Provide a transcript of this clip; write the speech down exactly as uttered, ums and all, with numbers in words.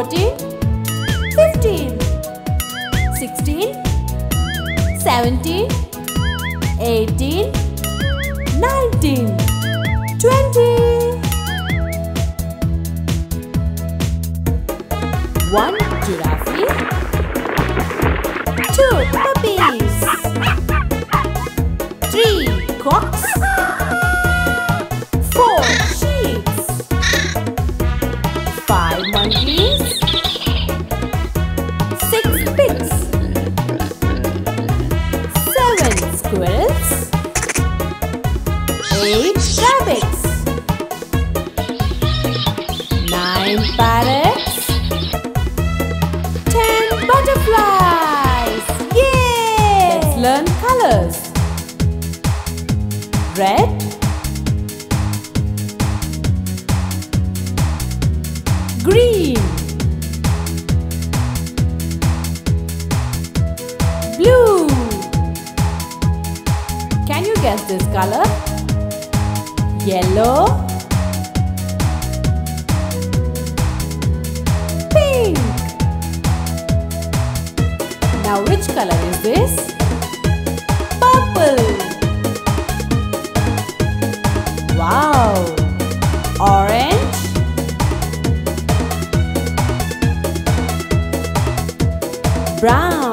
fourteen, fifteen, sixteen, seventeen, eighteen, nineteen, twenty. One giraffe, two puppies, three cocks, four sheep, five monkeys, six pigs, seven squirrels, eight rabbits, nine parrots. Butterflies! Yay! Let's learn colors. Red, green, blue. Can you guess this color? Yellow, pink. Now which color is this? Purple. Wow! Orange, brown.